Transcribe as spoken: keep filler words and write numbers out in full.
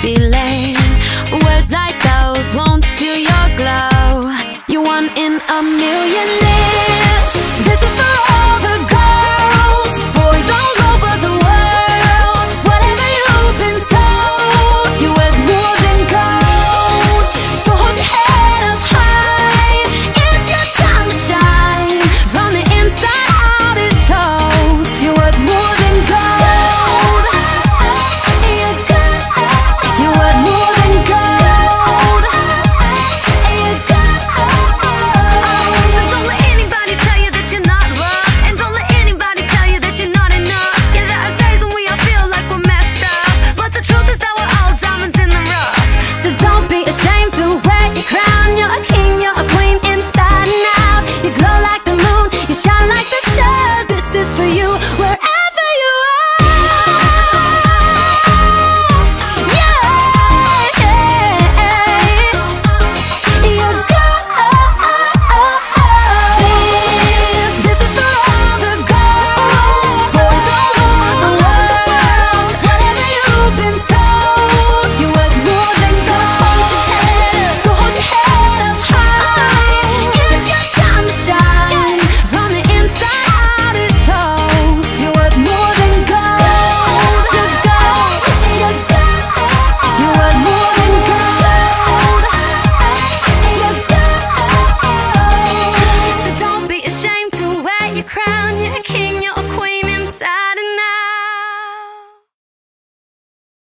feeling. Words like those won't steal your glow. You're one in a million.